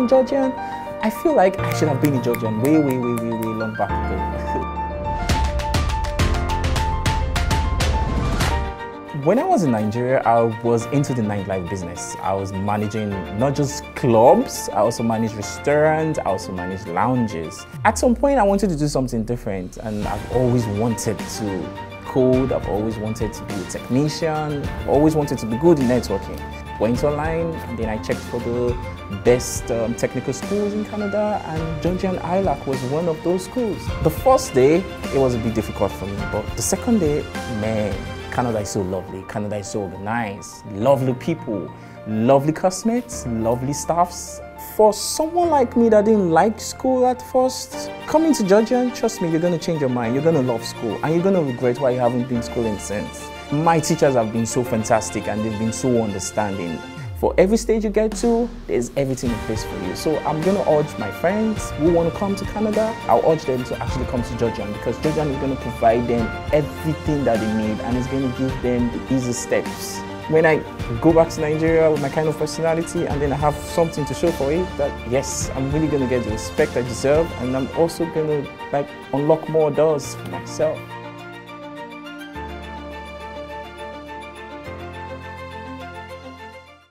in Georgian. I feel like I should have been in Georgian way long back ago. When I was in Nigeria, I was into the nightlife business. I was managing not just clubs, I also managed restaurants, I also managed lounges. At some point, I wanted to do something different, and I've always wanted to code, I've always wanted to be a technician, I've always wanted to be good in networking. Went online, and then I checked for the best technical schools in Canada, and Georgian ILAC was one of those schools. The first day, it was a bit difficult for me, but the second day, man, Canada is so lovely, Canada is so organized, lovely people, lovely classmates, lovely staffs. For someone like me that didn't like school at first, coming to Georgian, trust me, you're going to change your mind, you're going to love school, and you're going to regret why you haven't been schooling since. My teachers have been so fantastic and they've been so understanding. For every stage you get to, there's everything in place for you. So I'm going to urge my friends who want to come to Canada, I'll urge them to actually come to Georgian, because Georgian is going to provide them everything that they need and it's going to give them the easy steps. When I go back to Nigeria with my kind of personality and then I have something to show for it, that yes, I'm really going to get the respect I deserve, and I'm also going to like unlock more doors for myself.